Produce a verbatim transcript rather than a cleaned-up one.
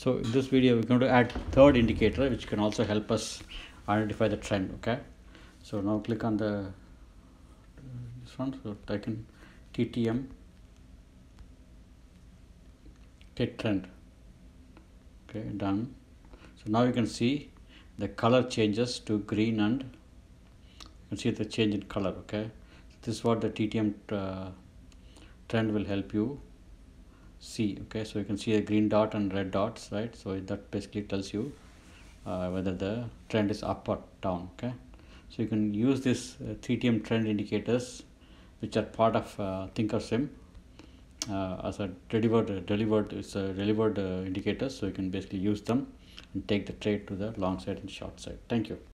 So in this video we're going to add third indicator which can also help us identify the trend. Okay, so now click on the this one, so type in T T M Trend. Okay, done. So now you can see the color changes to green and you can see the change in color. Okay, so this is what the T T M uh, trend will help you see. Okay, so you can see a green dot and red dots, right? So that basically tells you uh, whether the trend is up or down. Okay, so you can use this uh, T T M trend indicators, which are part of uh, Thinkorswim. Uh, as a delivered delivered it's a delivered uh, indicator, so you can basically use them and take the trade to the long side and short side. Thank you.